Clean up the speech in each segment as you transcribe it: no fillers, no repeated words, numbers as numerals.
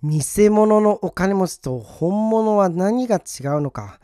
偽物のお金持ちと本物は何が違うのか。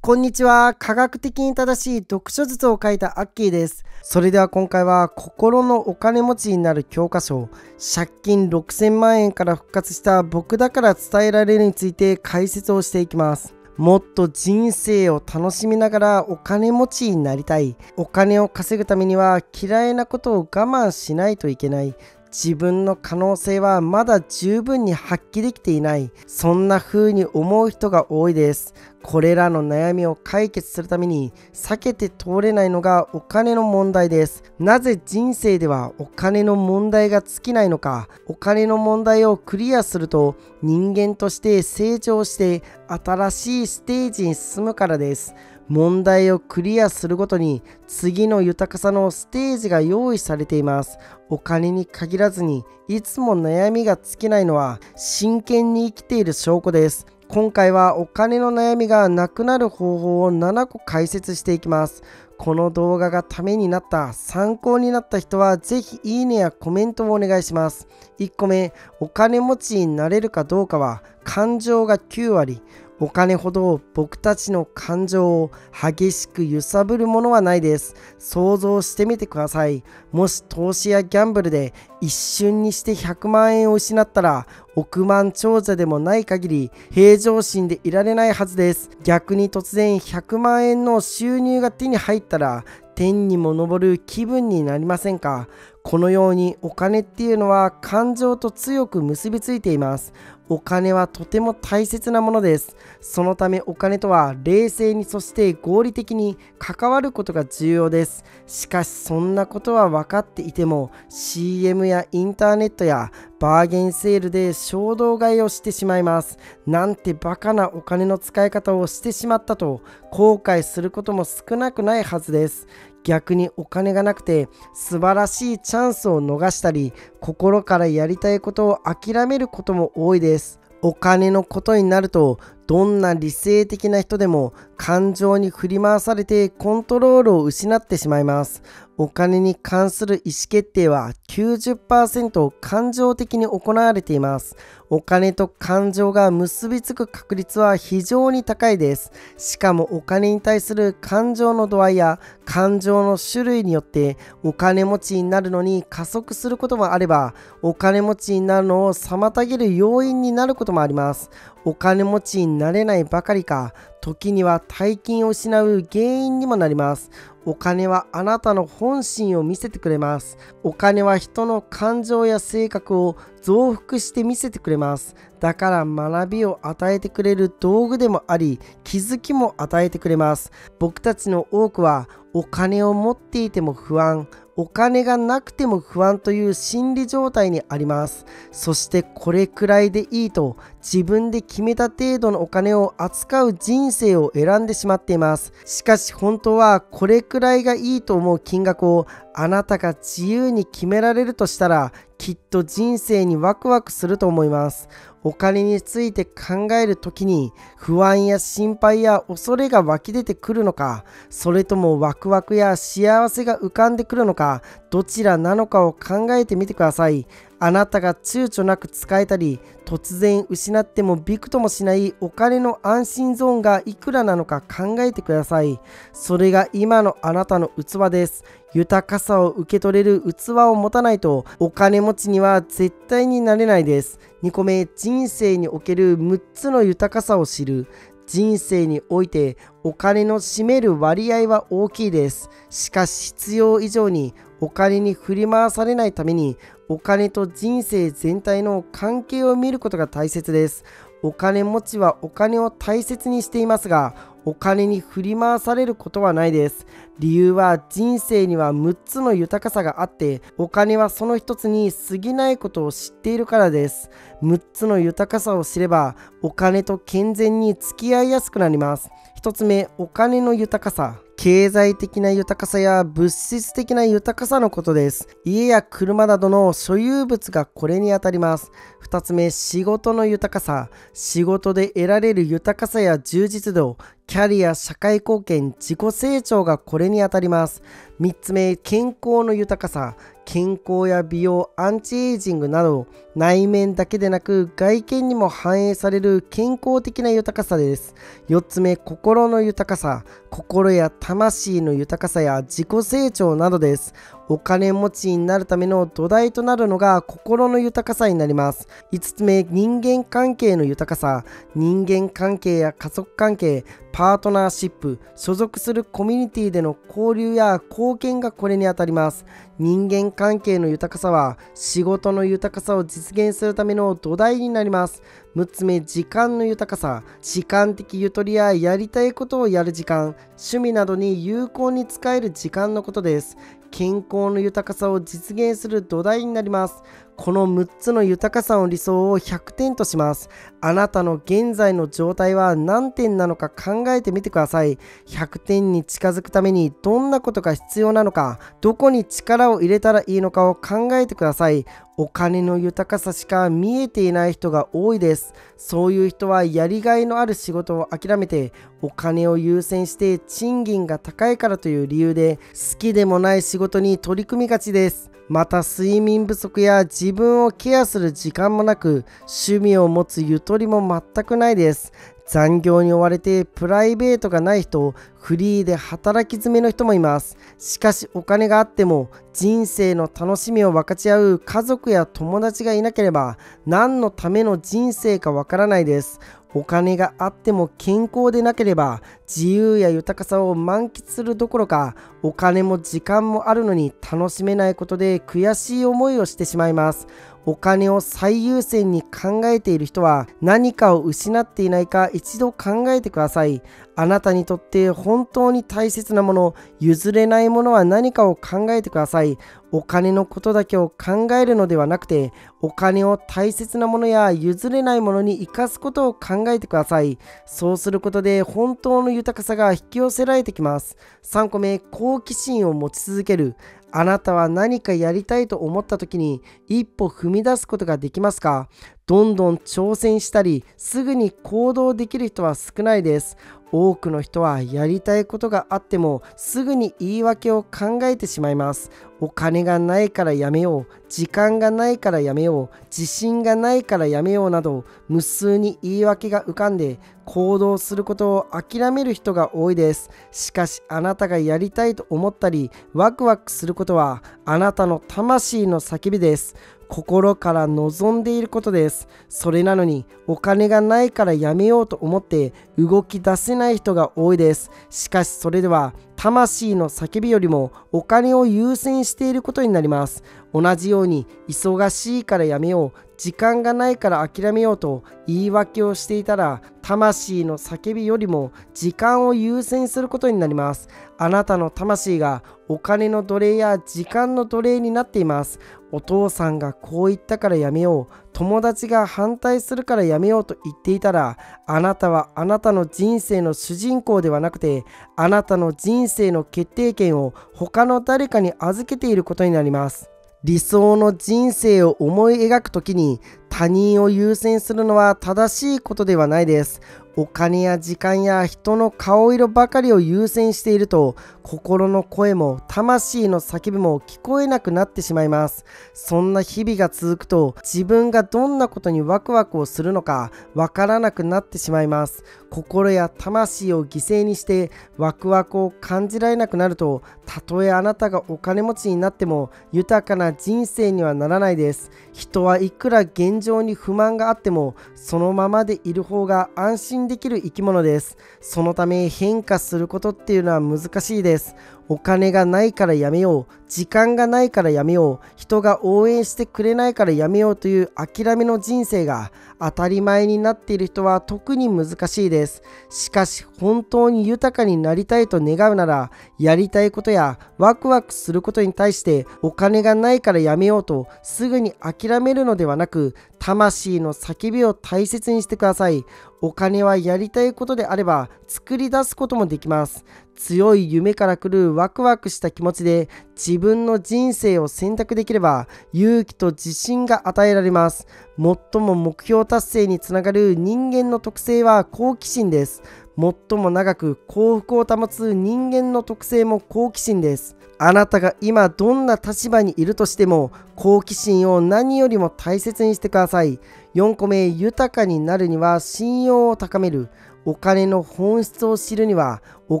こんにちは。科学的に正しい読書術を書いたアッキーです。それでは今回は心のお金持ちになる教科書、借金6000万円から復活した僕だから伝えられるについて解説をしていきます。もっと人生を楽しみながらお金持ちになりたい。お金を稼ぐためには嫌いなことを我慢しないといけない。自分の可能性はまだ十分に発揮できていない。そんな風に思う人が多いです。これらの悩みを解決するために避けて通れないのがお金の問題です。なぜ人生ではお金の問題が尽きないのか。お金の問題をクリアすると人間として成長して新しいステージに進むからです。問題をクリアするごとに次の豊かさのステージが用意されています。お金に限らずにいつも悩みが尽きないのは真剣に生きている証拠です。今回はお金の悩みがなくなる方法を7個解説していきます。この動画がためになった、参考になった人はぜひいいねやコメントをお願いします。1個目、お金持ちになれるかどうかは感情が9割。お金ほど僕たちの感情を激しく揺さぶるものはないです。想像してみてください。もし投資やギャンブルで一瞬にして100万円を失ったら、億万長者でもない限り平常心でいられないはずです。逆に突然100万円の収入が手に入ったら、天にも昇る気分になりませんか？このようにお金っていうのは感情と強く結びついています。お金はとても大切なものです。そのためお金とは冷静にそして合理的に関わることが重要です。しかしそんなことは分かっていても CM やインターネットやバーゲンセールで衝動買いをしてしまいます。なんてバカなお金の使い方をしてしまったと後悔することも少なくないはずです。逆にお金がなくて素晴らしいチャンスを逃したり、心からやりたいことを諦めることも多いです。お金のことになるとどんな理性的な人でも感情に振り回されてコントロールを失ってしまいます。お金に関する意思決定は 90% 感情的に行われています。お金と感情が結びつく確率は非常に高いです。しかもお金に対する感情の度合いや感情の種類によってお金持ちになるのに加速することもあれば、お金持ちになるのを妨げる要因になることもあります。お金持ちになれないばかりか、時には大金を失う原因にもなります。お金はあなたの本心を見せてくれます。お金は人の感情や性格を増幅して見せてくれます。だから学びを与えてくれる道具でもあり、気づきも与えてくれます。僕たちの多くはお金を持っていても不安、お金がなくても不安という心理状態にあります。そしてこれくらいでいいと自分で決めた程度のお金を扱う人生を選んでしまっています。しかし本当はこれくらいがいいと思う金額をあなたが自由に決められるとしたら、きっと人生にワクワクすると思います。お金について考えるときに不安や心配や恐れが湧き出てくるのか、それともワクワクや幸せが浮かんでくるのか、どちらなのかを考えてみてください。あなたが躊躇なく使えたり、突然失ってもびくともしないお金の安心ゾーンがいくらなのか考えてください。それが今のあなたの器です。豊かさを受け取れる器を持たないとお金持ちには絶対になれないです。2個目、人生における6つの豊かさを知る。人生においてお金の占める割合は大きいです。しかし必要以上にお金に振り回されないために、お金と人生全体の関係を見ることが大切です。お金持ちはお金を大切にしていますが、お金に振り回されることはないです。理由は人生には6つの豊かさがあって、お金はその1つに過ぎないことを知っているからです。6つの豊かさを知れば、お金と健全に付き合いやすくなります。1つ目、お金の豊かさ。経済的な豊かさや物質的な豊かさのことです。家や車などの所有物がこれにあたります。2つ目、仕事の豊かさ。仕事で得られる豊かさや充実度。キャリア、社会貢献、自己成長がこれにあたります。3つ目、健康の豊かさ。健康や美容、アンチエイジングなど内面だけでなく外見にも反映される健康的な豊かさです。4つ目、心の豊かさ。心や魂の豊かさや自己成長などです。お金持ちになるための土台となるのが心の豊かさになります。5つ目、人間関係の豊かさ。人間関係や家族関係、パートナーシップ、所属するコミュニティでの交流や貢献がこれにあたります。人間関係の豊かさは仕事の豊かさを実現するための土台になります。6つ目、時間の豊かさ。時間的ゆとりややりたいことをやる時間、趣味などに有効に使える時間のことです。健康の豊かさを実現する土台になります。この6つの豊かさの理想を100点とします。あなたの現在の状態は何点なのか考えてみてください。100点に近づくためにどんなことが必要なのか、どこに力を入れたらいいのかを考えてください。お金の豊かさしか見えていない人が多いです。そういう人はやりがいのある仕事を諦めて、お金を優先して賃金が高いからという理由で、好きでもない仕事に取り組みがちです。また睡眠不足や自分をケアする時間もなく、趣味を持つゆとりも全くないです。残業に追われてプライベートがない人、フリーで働き詰めの人もいます。しかしお金があっても人生の楽しみを分かち合う家族や友達がいなければ何のための人生かわからないです。お金があっても健康でなければ自由や豊かさを満喫するどころかお金も時間もあるのに楽しめないことで悔しい思いをしてしまいます。お金を最優先に考えている人は何かを失っていないか一度考えてください。あなたにとって本当に大切なもの、譲れないものは何かを考えてください。お金のことだけを考えるのではなくて、お金を大切なものや譲れないものに生かすことを考えてください。そうすることで本当の豊かさが引き寄せられてきます。3個目、好奇心を持ち続ける。あなたは何かやりたいと思った時に一歩踏み出すことができますか？どんどん挑戦したり、すぐに行動できる人は少ないです。多くの人はやりたいことがあってもすぐに言い訳を考えてしまいます。お金がないからやめよう、時間がないからやめよう、自信がないからやめようなど無数に言い訳が浮かんで行動することを諦める人が多いです。しかしあなたがやりたいと思ったりワクワクすることはあなたの魂の叫びです。心から望んでいることです。それなのにお金がないからやめようと思って動き出せない人が多いです。しかしそれでは魂の叫びよりもお金を優先していることになります。同じように忙しいからやめよう、時間がないから諦めようと言い訳をしていたら魂の叫びよりも時間を優先することになります。あなたの魂がお金の奴隷や時間の奴隷になっています。お父さんがこう言ったからやめよう、友達が反対するからやめようと言っていたら、あなたはあなたの人生の主人公ではなくて、あなたの人生の決定権を他の誰かに預けていることになります。理想の人生を思い描くときに他人を優先するのは正しいことではないです。お金や時間や人の顔色ばかりを優先していると心の声も魂の叫びも聞こえなくなってしまいます。そんな日々が続くと自分がどんなことにワクワクをするのかわからなくなってしまいます。心や魂を犠牲にしてワクワクを感じられなくなるとたとえあなたがお金持ちになっても豊かな人生にはならないです。人はいくら現状に不満があってもそのままでいる方が安心できる生き物です。そのため変化することっていうのは難しいです。お金がないからやめよう、時間がないからやめよう、人が応援してくれないからやめようという諦めの人生が当たり前になっている人は特に難しいです。しかし本当に豊かになりたいと願うなら、やりたいことやワクワクすることに対してお金がないからやめようとすぐに諦めるのではなく、魂の叫びを大切にしてください。お金はやりたいことであれば作り出すこともできます。強い夢から来るワクワクした気持ちで自分の人生を選択できれば勇気と自信が与えられます。最も目標達成につながる人間の特性は好奇心です。最も長く幸福を保つ人間の特性も好奇心です。あなたが今どんな立場にいるとしても好奇心を何よりも大切にしてください。4個目、豊かになるには信用を高める。お金の本質を知るにはお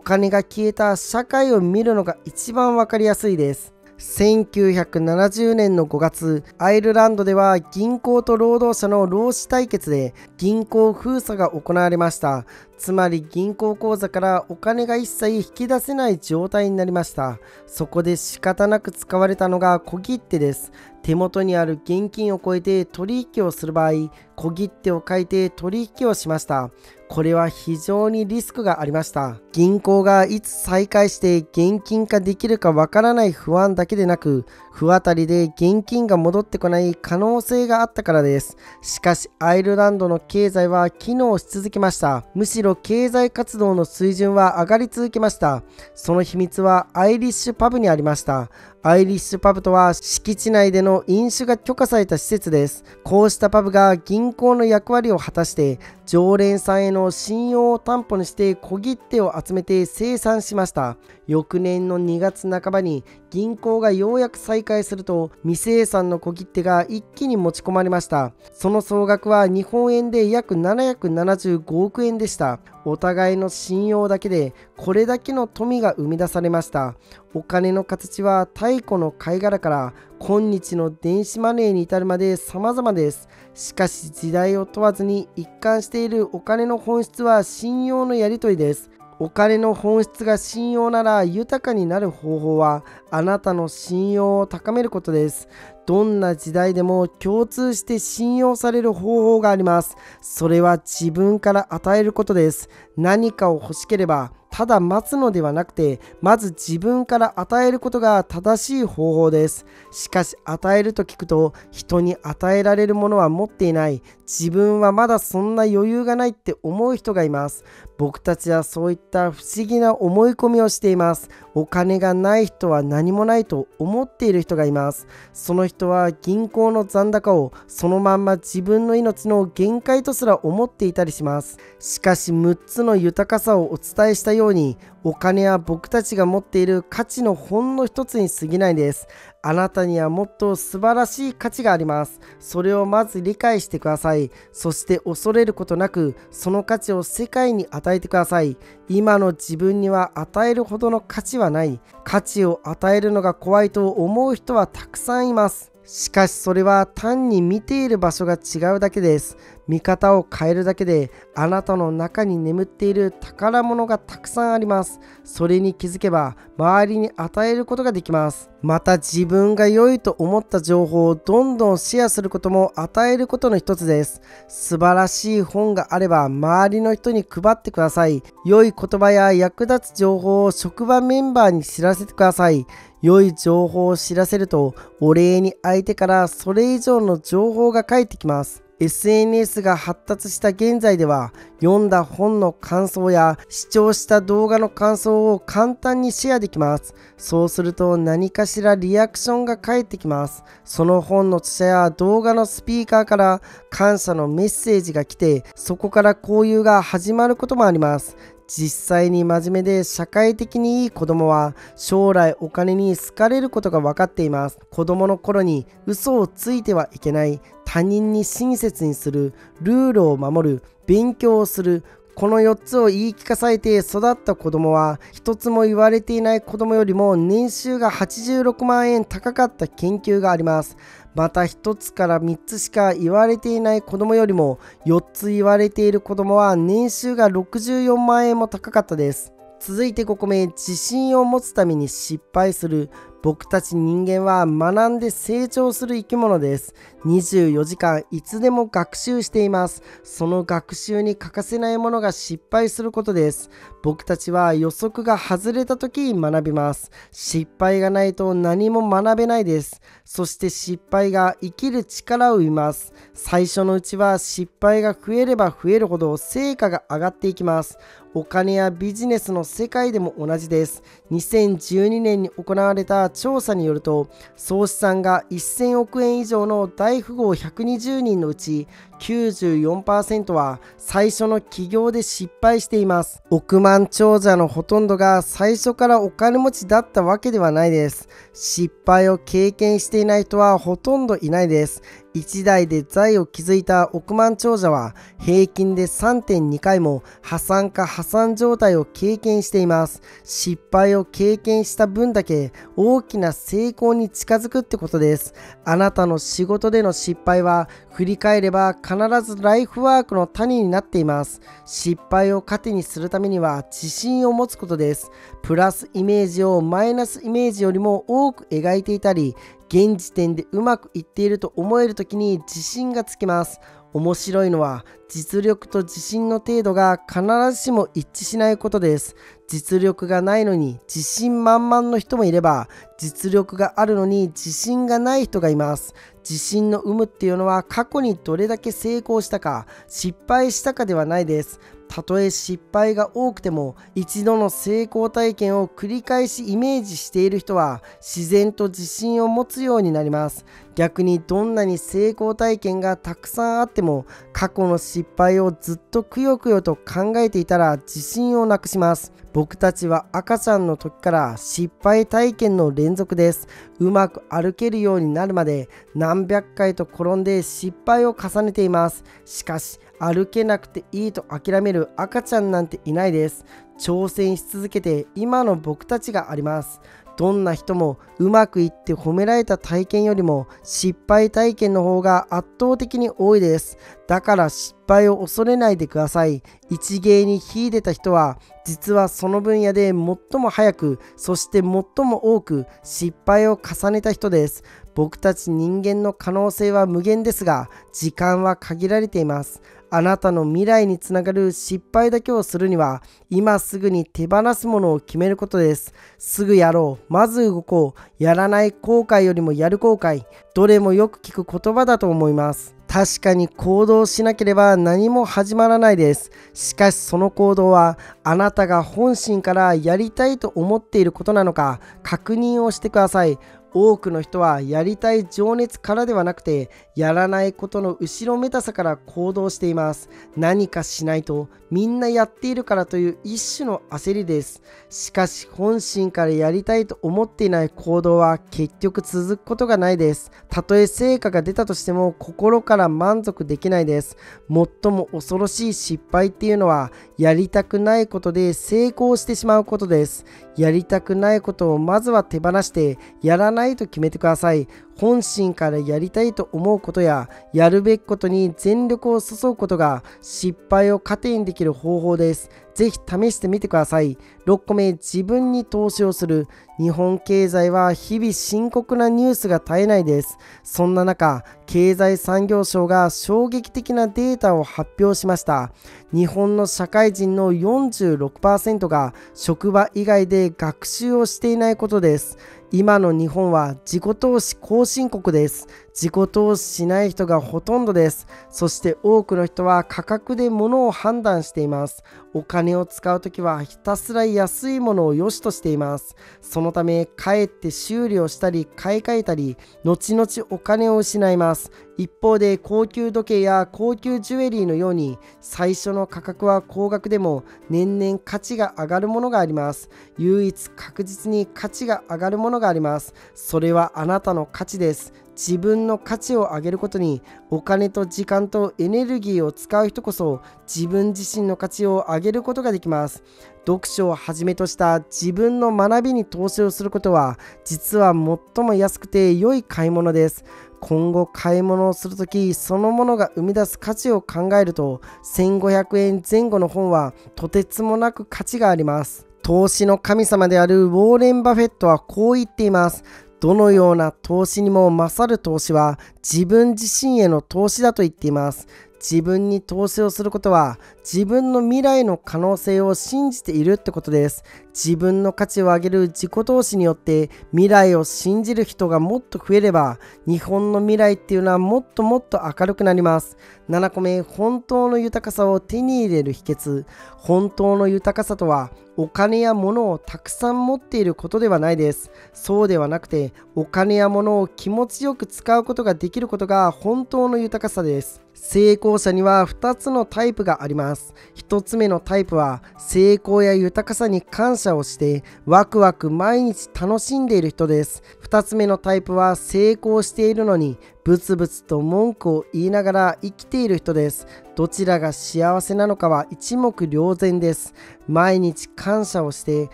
金が消えた社会を見るのが一番わかりやすいです。1970年の5月、アイルランドでは銀行と労働者の労使対決で銀行封鎖が行われました。つまり銀行口座からお金が一切引き出せない状態になりました。そこで仕方なく使われたのが小切手です。手元にある現金を超えて取引をする場合、小切手を書いて取引をしました。これは非常にリスクがありました。銀行がいつ再開して現金化できるかわからない不安だけでなく、不当たりで現金が戻ってこない可能性があったからです。しかしアイルランドの経済は機能し続けました。むしろ経済活動の水準は上がり続けました。その秘密はアイリッシュパブにありました。アイリッシュパブとは敷地内での飲酒が許可された施設です。こうしたパブが銀行の役割を果たして、常連さんへの信用を担保にして小切手を集めて清算しました。翌年の2月半ばに銀行がようやく再開すると、未清算の小切手が一気に持ち込まれました。その総額は日本円で約775億円でした。お互いの信用だけでこれだけの富が生み出されました。お金の形は太古の貝殻から今日の電子マネーに至るまで様々です。しかし時代を問わずに一貫しているお金の本質は信用のやり取りです。お金の本質が信用なら豊かになる方法はあなたの信用を高めることです。どんな時代でも共通して信用される方法があります。それは自分から与えることです。何かを欲しければただ待つのではなくて、まず自分から与えることが正しい方法です。しかし与えると聞くと、人に与えられるものは持っていない。自分はまだそんな余裕がないって思う人がいます。僕たちはそういった不思議な思い込みをしています。お金がない人は何もないと思っている人がいます。その人は銀行の残高をそのまんま自分の命の限界とすら思っていたりします。しかし6つの豊かさをお伝えしたように、お金は僕たちが持っている価値のほんの一つに過ぎないです。あなたにはもっと素晴らしい価値があります。それをまず理解してください。そして恐れることなく、その価値を世界に与えてください。今の自分には与えるほどの価値はない。価値を与えるのが怖いと思う人はたくさんいます。しかしそれは単に見ている場所が違うだけです。見方を変えるだけであなたの中に眠っている宝物がたくさんあります。それに気づけば周りに与えることができます。また自分が良いと思った情報をどんどんシェアすることも与えることの一つです。素晴らしい本があれば周りの人に配ってください。良い言葉や役立つ情報を職場メンバーに知らせてください。良い情報を知らせると、お礼に相手からそれ以上の情報が返ってきます。SNS が発達した現在では、読んだ本の感想や視聴した動画の感想を簡単にシェアできます。そうすると何かしらリアクションが返ってきます。その本の著者や動画のスピーカーから感謝のメッセージが来て、そこから交流が始まることもあります。実際に真面目で社会的にいい子供は将来お金に好かれることが分かっています。子供の頃に嘘をついてはいけない、他人に親切にする、ルールを守る、勉強をする、この4つを言い聞かされて育った子供は1つも言われていない子供よりも年収が86万円高かった研究があります。また1つから3つしか言われていない子供よりも4つ言われている子供は年収が64万円も高かったです。続いて5個目、自信を持つために失敗する。僕たち人間は学んで成長する生き物です。24時間いつでも学習しています。その学習に欠かせないものが失敗することです。僕たちは予測が外れた時に学びます。失敗がないと何も学べないです。そして失敗が生きる力を生みます。最初のうちは失敗が増えれば増えるほど成果が上がっていきます。お金やビジネスの世界でも同じです。2012年に行われた調査によると、総資産が1000億円以上の大富豪120人のうち 94% は最初の起業で失敗しています。億万長者のほとんどが最初からお金持ちだったわけではないです。失敗を経験していない人はほとんどいないです。1代で財を築いた億万長者は平均で 3.2 回も破産か破産状態を経験しています。失敗を経験した分だけ大きな成功に近づくってことです。あなたの仕事での失敗は振り返れば必ずライフワークの種になっています。失敗を糧にするためには自信を持つことです。プラスイメージをマイナスイメージよりも多く描いていたり、現時点でうまくいっていると思える時に自信がつきます。面白いのは実力と自信の程度が必ずしも一致しないことです。実力がないのに自信満々の人もいれば、実力があるのに自信がない人がいます。自信の有無っていうのは過去にどれだけ成功したか失敗したかではないです。たとえ失敗が多くても一度の成功体験を繰り返しイメージしている人は自然と自信を持つようになります。逆にどんなに成功体験がたくさんあっても過去の失敗をずっとくよくよと考えていたら自信をなくします。僕たちは赤ちゃんの時から失敗体験の連続です。うまく歩けるようになるまで何百回と転んで失敗を重ねています。しかし歩けなくていいと諦める赤ちゃんなんていないです。挑戦し続けて今の僕たちがあります。どんな人もうまくいって褒められた体験よりも失敗体験の方が圧倒的に多いです。だから失敗を恐れないでください。一芸に秀でた人は実はその分野で最も早く、そして最も多く失敗を重ねた人です。僕たち人間の可能性は無限ですが、時間は限られています。あなたの未来につながる失敗だけをするには、今すぐに手放すものを決めることです。すぐやろう、まず動こう、やらない後悔よりもやる後悔、どれもよく聞く言葉だと思います。確かに行動しなければ何も始まらないです。しかしその行動はあなたが本心からやりたいと思っていることなのか確認をしてください。多くの人はやりたい情熱からではなくて、やらないことの後ろめたさから行動しています。何かしないとみんなやっているからという一種の焦りです。しかし本心からやりたいと思っていない行動は結局続くことがないです。たとえ成果が出たとしても心から満足できないです。最も恐ろしい失敗っていうのはやりたくないことで成功してしまうことです。やりたくないことをまずは手放してやらないと決めてください。本心からやりたいと思うことややるべきことに全力を注ぐことが失敗を糧にできる方法です。ぜひ試してみてください。6個目、自分に投資をする。日本経済は日々深刻なニュースが絶えないです。そんな中、経済産業省が衝撃的なデータを発表しました。日本の社会人の 46% が職場以外で学習をしていないことです。今の日本は自己投資後進国です。自己投資しない人がほとんどです。そして多くの人は価格で物を判断しています。お金を使うときはひたすら安いものを良しとしています。そのため、かえって修理をしたり買い替えたり、後々お金を失います。一方で高級時計や高級ジュエリーのように最初の価格は高額でも年々価値が上がるものがあります。唯一確実に価値が上がるものがあります。それはあなたの価値です。自分の価値を上げることにお金と時間とエネルギーを使う人こそ自分自身の価値を上げることができます。読書をはじめとした自分の学びに投資をすることは実は最も安くて良い買い物です。今後買い物をするときそのものが生み出す価値を考えると1500円前後の本はとてつもなく価値があります。投資の神様であるウォーレン・バフェットはこう言っています。どのような投資にも勝る投資は自分自身への投資だと言っています。自分に投資をすることは自分の未来の可能性を信じているってことです。自分の価値を上げる自己投資によって未来を信じる人がもっと増えれば、日本の未来っていうのはもっともっと明るくなります。7個目、本当の豊かさを手に入れる秘訣。本当の豊かさとはお金や物をたくさん持っていることではないです。そうではなくて、お金や物を気持ちよく使うことができることが本当の豊かさです。成功者には2つのタイプがあります。1つ目のタイプは、成功や豊かさに感謝をして、ワクワク毎日楽しんでいる人です。2つ目のタイプは、成功しているのに、ブツブツと文句を言いながら生きている人です。どちらが幸せなのかは一目瞭然です。毎日感謝をして、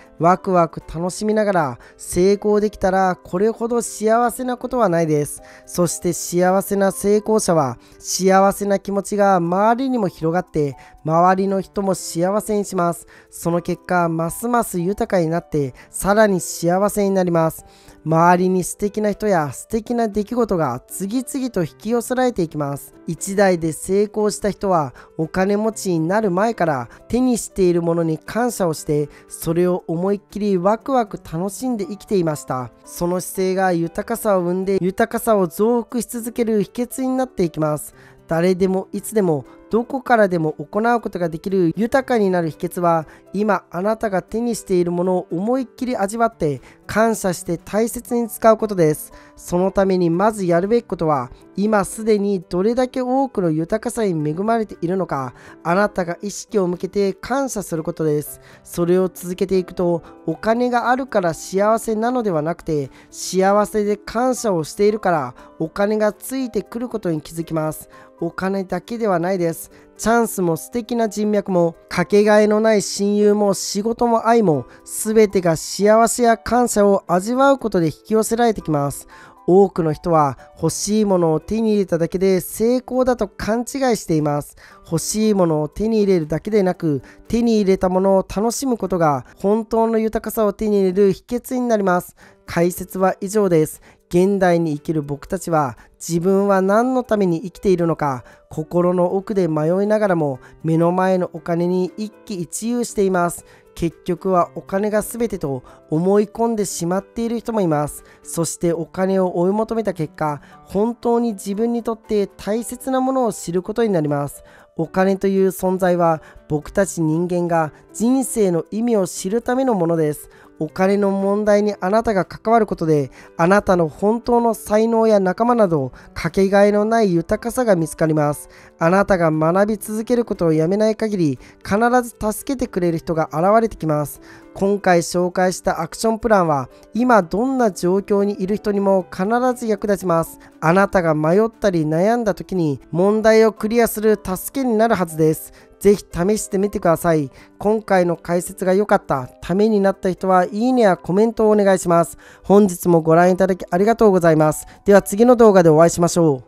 ワクワク楽しみながら成功できたら、これほど幸せなことはないです。そして幸せな成功者は、幸せな気持ちが周りにも広がって、周りの人も幸せにします。その結果、ますます豊かになって、さらに幸せになります。周りに素敵な人や素敵な出来事が次々と引き寄せられていきます。一代で成功した人はお金持ちになる前から手にしているものに感謝をして、それを思いっきりワクワク楽しんで生きていました。その姿勢が豊かさを生んで、豊かさを増幅し続ける秘訣になっていきます。誰でもいつでもどこからでも行うことができる豊かになる秘訣は、今あなたが手にしているものを思いっきり味わって感謝して大切に使うことです。そのためにまずやるべきことは、今すでにどれだけ多くの豊かさに恵まれているのか、あなたが意識を向けて感謝することです。それを続けていくと、お金があるから幸せなのではなくて、幸せで感謝をしているからお金がついてくることに気づきます。お金だけではないです。チャンスも素敵な人脈もかけがえのない親友も仕事も愛も全てが幸せや感謝を味わうことで引き寄せられてきます。多くの人は欲しいものを手に入れただけで成功だと勘違いしています。欲しいものを手に入れるだけでなく、手に入れたものを楽しむことが本当の豊かさを手に入れる秘訣になります。解説は以上です。現代に生きる僕たちは、自分は何のために生きているのか、心の奥で迷いながらも目の前のお金に一喜一憂しています。結局はお金が全てと思い込んでしまっている人もいます。そしてお金を追い求めた結果、本当に自分にとって大切なものを知ることになります。お金という存在は、僕たち人間が人生の意味を知るためのものです。お金の問題にあなたが関わることで、あなたの本当の才能や仲間などかけがえのない豊かさが見つかります。あなたが学び続けることをやめない限り、必ず助けてくれる人が現れてきます。今回紹介したアクションプランは、今どんな状況にいる人にも必ず役立ちます。あなたが迷ったり悩んだ時に問題をクリアする助けになるはずです。ぜひ試してみてください。今回の解説が良かった、ためになった人はいいねやコメントをお願いします。本日もご覧いただきありがとうございます。では次の動画でお会いしましょう。